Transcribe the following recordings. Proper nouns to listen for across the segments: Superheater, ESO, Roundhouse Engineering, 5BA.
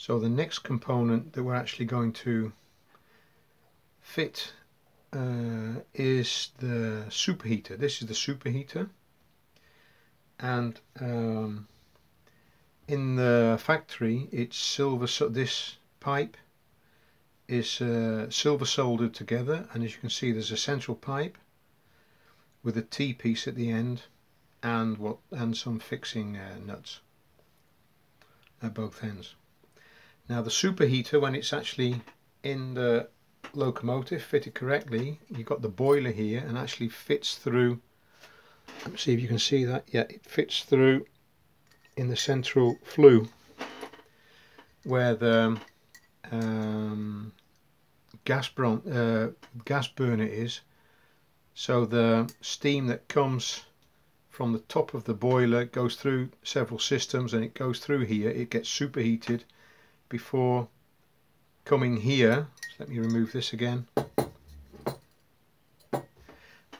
So the next component that we're actually going to fit is the superheater. This is the superheater, and in the factory it's silver, so this pipe is silver soldered together, and as you can see there's a central pipe with a T-piece at the end and some fixing nuts at both ends. Now the superheater, when it's actually in the locomotive fitted correctly, you've got the boiler here and actually fits through. Let me see if you can see that. Yeah, it fits through in the central flue where the gas burner is. So the steam that comes from the top of the boiler goes through several systems, and it goes through here. It gets superheated before coming here. So let me remove this again.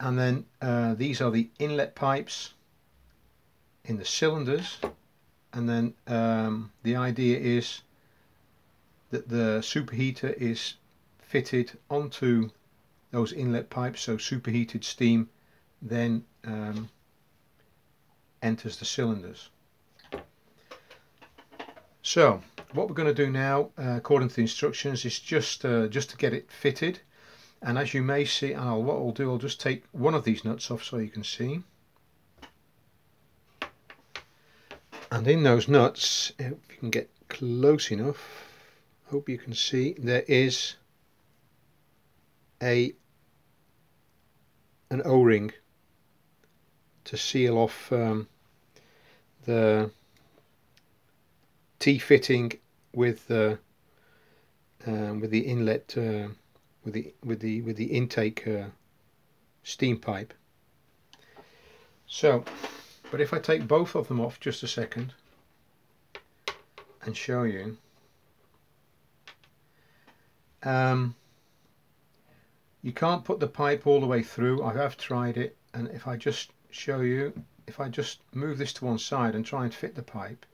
And then these are the inlet pipes in the cylinders, and then the idea is that the superheater is fitted onto those inlet pipes, so superheated steam then enters the cylinders. So what we're going to do now, according to the instructions, is just to get it fitted. And as you may see, what I'll do, I'll just take one of these nuts off so you can see. And in those nuts, if you can get close enough, hope you can see, there is an O-ring to seal off the T-fitting with the inlet with the intake steam pipe. So, but if I take both of them off just a second and show you, you can't put the pipe all the way through. I have tried it, and if I just show you, if I just move this to one side and try and fit the pipe,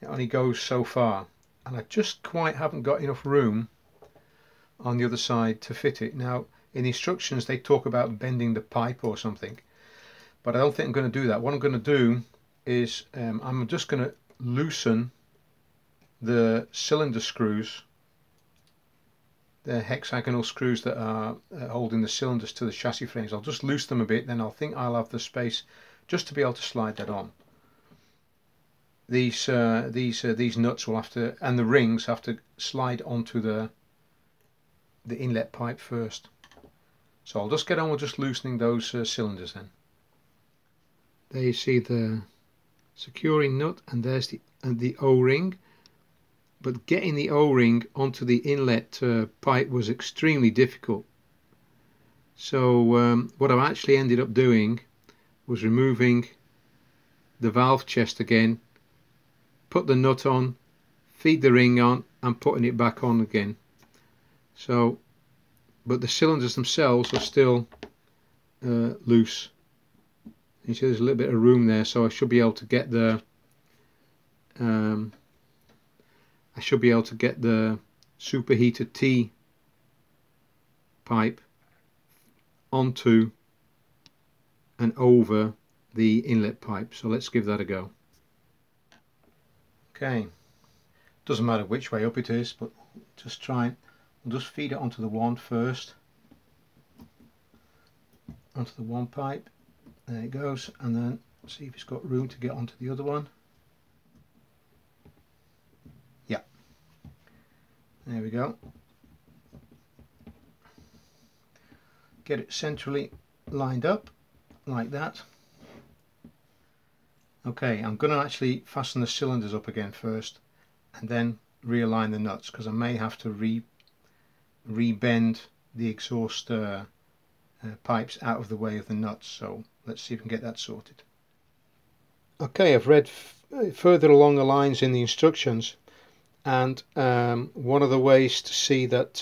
it only goes so far, and I just quite haven't got enough room on the other side to fit it. Now in the instructions they talk about bending the pipe or something, but I don't think I'm going to do that. What I'm going to do is I'm just going to loosen the cylinder screws, the hexagonal screws that are holding the cylinders to the chassis frames. I'll just loose them a bit, then I think I'll have the space just to be able to slide that on. These nuts will have to, and the rings have to slide onto the inlet pipe first. So I'll just get on with just loosening those cylinders then. There you see the securing nut, and there's the O-ring. But getting the O-ring onto the inlet pipe was extremely difficult. So what I've actually ended up doing was removing the valve chest again, put the nut on, feed the ring on, and putting it back on again. So, but the cylinders themselves are still loose. You see there's a little bit of room there, so I should be able to get the superheater T pipe onto and over the inlet pipe. So let's give that a go. Okay, doesn't matter which way up it is, but just try, we'll just feed it onto the one first, onto the one pipe. There it goes, and then see if it's got room to get onto the other one. Yeah, there we go. Get it centrally lined up like that. Okay, I'm going to actually fasten the cylinders up again first and then realign the nuts, because I may have to re-bend the exhaust pipes out of the way of the nuts. So let's see if we can get that sorted. Okay, I've read further along the lines in the instructions, and one of the ways to see that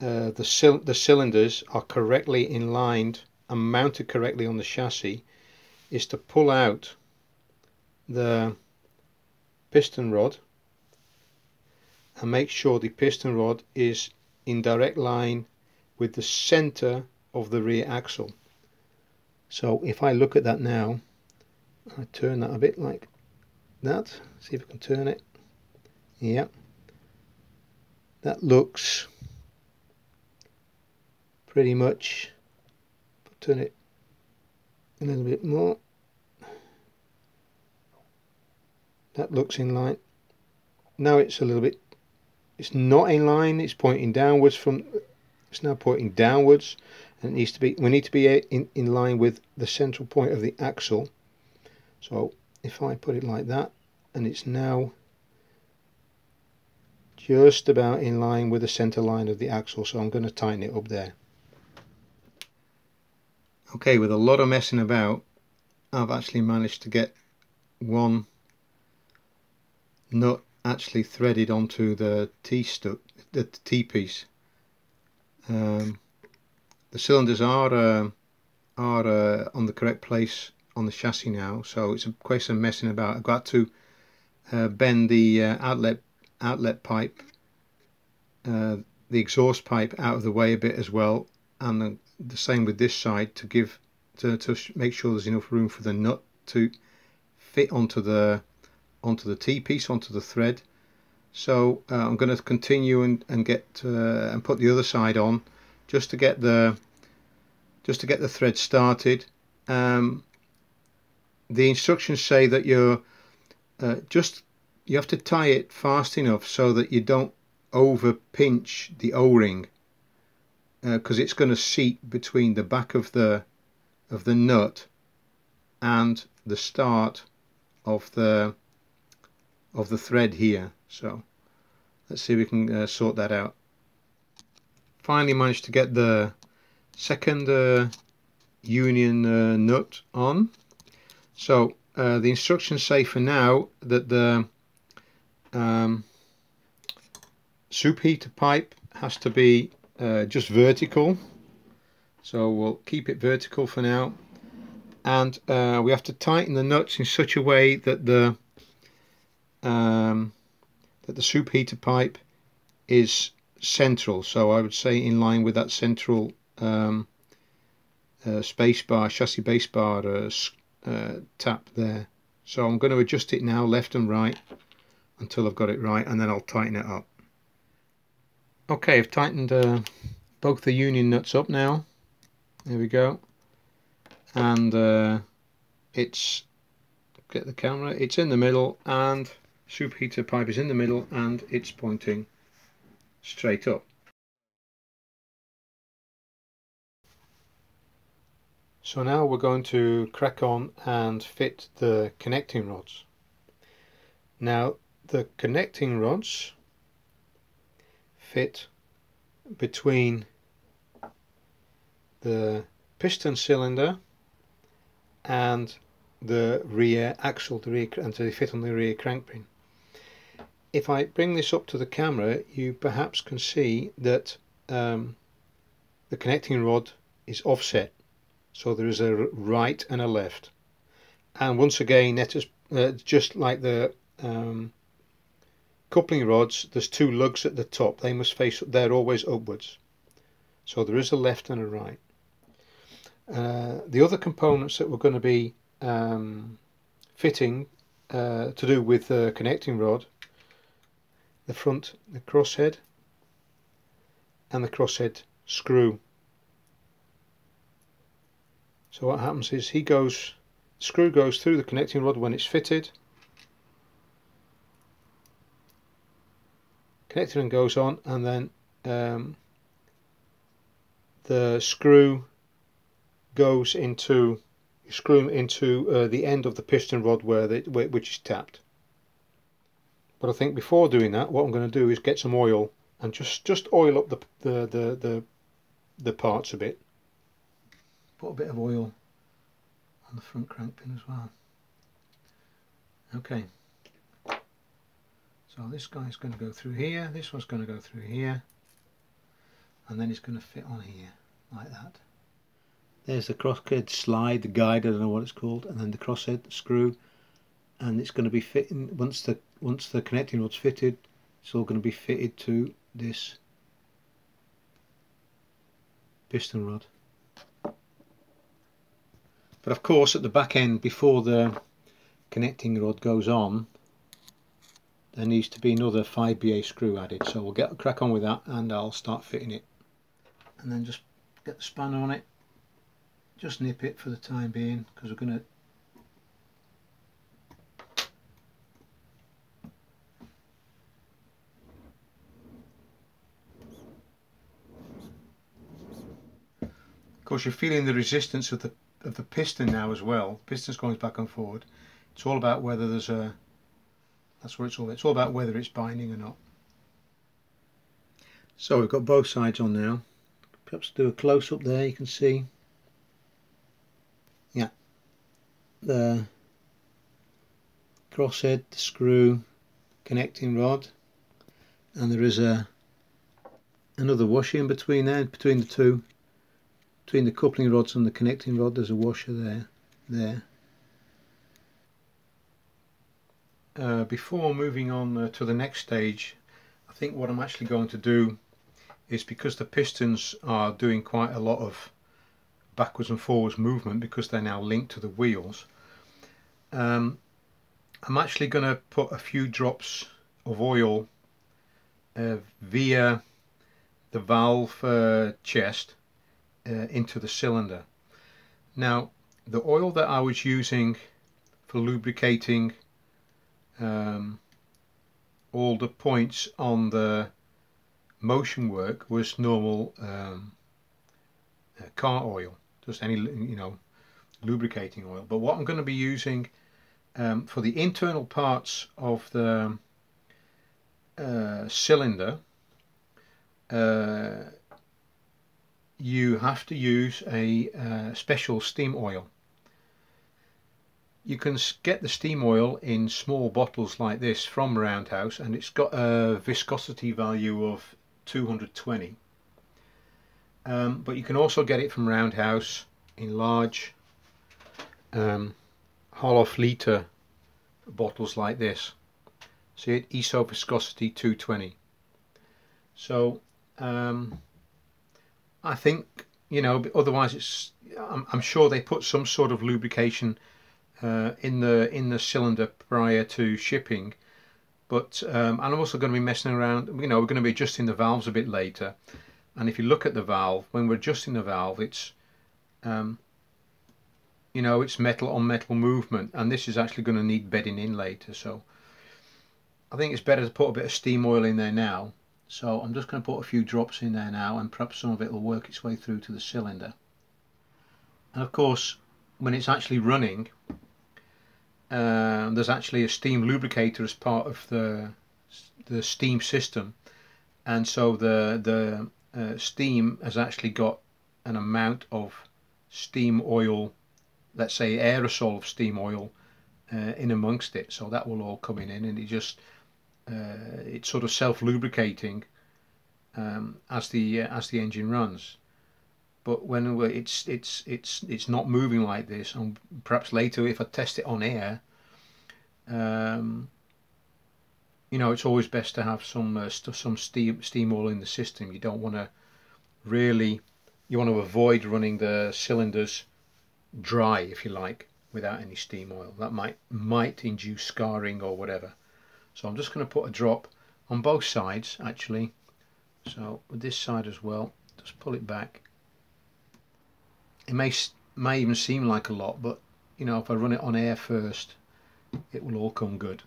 the cylinders are correctly inlined and mounted correctly on the chassis is to pull out the piston rod and make sure the piston rod is in direct line with the center of the rear axle. So if I look at that now, I turn that a bit like that, see if I can turn it, yeah, that looks pretty much, I'll turn it a little bit more, that looks in line. Now it's a little bit, it's not in line, it's pointing downwards from, it's now pointing downwards, and it needs to be, we need to be in line with the central point of the axle. So if I put it like that, and it's now just about in line with the center line of the axle, so I'm going to tighten it up there. Okay, with a lot of messing about, I've actually managed to get one nut actually threaded onto the T piece. The cylinders are on the correct place on the chassis now, so it's a question of messing about. I've got to bend the outlet pipe, the exhaust pipe out of the way a bit as well, and the same with this side to give to make sure there's enough room for the nut to fit onto the T piece, onto the thread. So I'm going to continue and put the other side on just to get the thread started. The instructions say that you have to tie it fast enough so that you don't over pinch the O-ring, because it's going to seat between the back of the nut and the start of the thread here. So let's see if we can sort that out. Finally managed to get the second union nut on. So the instructions say for now that the soup heater pipe has to be just vertical, so we'll keep it vertical for now, and we have to tighten the nuts in such a way that the soup heater pipe is central, so I would say in line with that central chassis base bar tap there. So I'm going to adjust it now left and right until I've got it right, and then I'll tighten it up. Okay, I've tightened both the union nuts up now, there we go, and get the camera, it's in the middle, and soup heater pipe is in the middle, and it's pointing straight up. So now we're going to crack on and fit the connecting rods. Now the connecting rods fit between the piston cylinder and the rear axle, and they fit on the rear crank pin. If I bring this up to the camera, you perhaps can see that the connecting rod is offset, so there is a right and a left. And once again, that is just like the coupling rods, there's two lugs at the top, they must face up, they're always upwards, so there is a left and a right. The other components that we're going to be fitting to do with the connecting rod, the front, the crosshead, and the crosshead screw. So what happens is the screw goes through the connecting rod when it's fitted, connected and goes on, and then the screw goes into the end of the piston rod which is tapped. But I think before doing that, what I'm going to do is get some oil and just oil up the parts a bit. Put a bit of oil on the front crank pin as well. Okay. So this guy's going to go through here, this one's going to go through here, and then it's going to fit on here like that. There's the crosshead slide, the guide, I don't know what it's called, and then the crosshead screw, and it's going to be fitting, once the connecting rod's fitted, it's all going to be fitted to this piston rod. But of course at the back end, before the connecting rod goes on, there needs to be another 5BA screw added, so we'll get crack on with that and I'll start fitting it. And then just get the spanner on it, just nip it for the time being, because we're going to you're feeling the resistance of the piston now as well. Piston's going back and forward. It's all about whether there's a, that's where it's all about whether it's binding or not. So we've got both sides on now. Perhaps do a close up there, you can see. Yeah. The crosshead, the screw, connecting rod, and there is another wash in between there, between the two. Between the coupling rods and the connecting rod there's a washer there, Before moving on to the next stage, I think what I'm actually going to do is, because the pistons are doing quite a lot of backwards and forwards movement because they're now linked to the wheels, I'm actually going to put a few drops of oil via the valve chest into the cylinder. Now the oil that I was using for lubricating all the points on the motion work was normal car oil, just any, you know, lubricating oil. But what I'm going to be using for the internal parts of the cylinder, you have to use a special steam oil. You can get the steam oil in small bottles like this from Roundhouse, and it's got a viscosity value of 220. But you can also get it from Roundhouse in large half-litre bottles like this. See it, ESO viscosity 220. So I think, you know, otherwise it's, I'm sure they put some sort of lubrication in the cylinder prior to shipping, but I'm also going to be messing around, you know, we're going to be adjusting the valves a bit later, and if you look at the valve, when we're adjusting the valve, it's you know, it's metal on metal movement, and this is actually going to need bedding in later, so I think it's better to put a bit of steam oil in there now. So I'm just going to put a few drops in there now, and perhaps some of it will work its way through to the cylinder. And of course when it's actually running, there's actually a steam lubricator as part of the steam system, and so the steam has actually got an amount of steam oil, let's say aerosol of steam oil in amongst it, so that will all come in, and it just it's sort of self-lubricating as the engine runs. But when it's not moving like this, and perhaps later if I test it on air, you know, it's always best to have some steam oil in the system. You don't want to really, you want to avoid running the cylinders dry, if you like, without any steam oil. That might induce scarring or whatever. So I'm just going to put a drop on both sides actually, so with this side as well, just pull it back. It may even seem like a lot, but you know, if I run it on air first, it will all come good.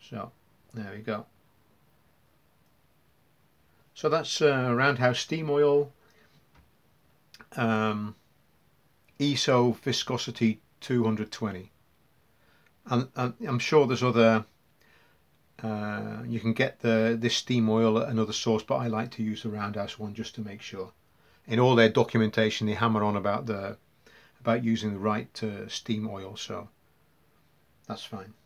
So there we go. So that's Roundhouse steam oil, ESO viscosity 220. And I'm sure there's other, you can get this steam oil at another source, but I like to use the Roundhouse one just to make sure. In all their documentation they hammer on about using the right steam oil, so that's fine.